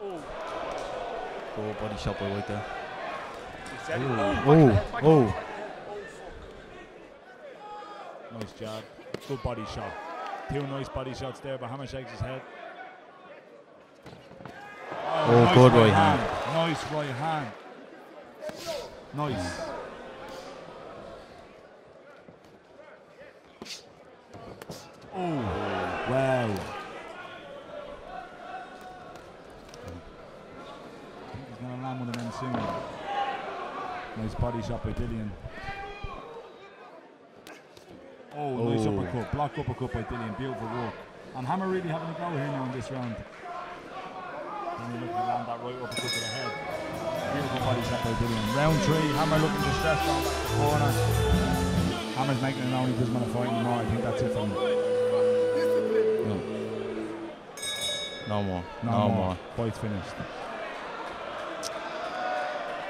Oh, body shot by Whyte there. Oh. Nice jab. Good body shot. Two nice body shots there, but Hammer shakes his head. Oh, nice good right hand. Nice right hand. Nice. Oh, wow. I think he's going to land one of them soon. Nice body shot by Dillian. Oh, nice uppercut. Block uppercut by Dillian. Beautiful work. And Hammer really having a go here now in this round. Dillian looking to land that right uppercut to the head. Beautiful body shot by Dillian. Round three. Hammer looking to stretch out the corner. Hammer's making it known he doesn't want to fight anymore. I think that's it for him. No more. Fight's finished.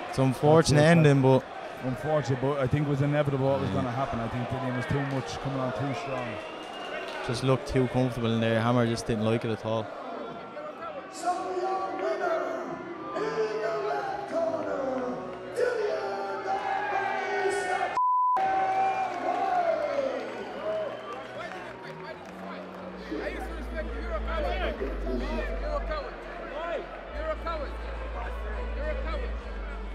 It's unfortunate ending, but... Unfortunate, but I think it was inevitable what was going to happen. I think Dillian was too much, coming on too strong. Just looked too comfortable in there. Hammer just didn't like it at all. You're a coward. You're a coward.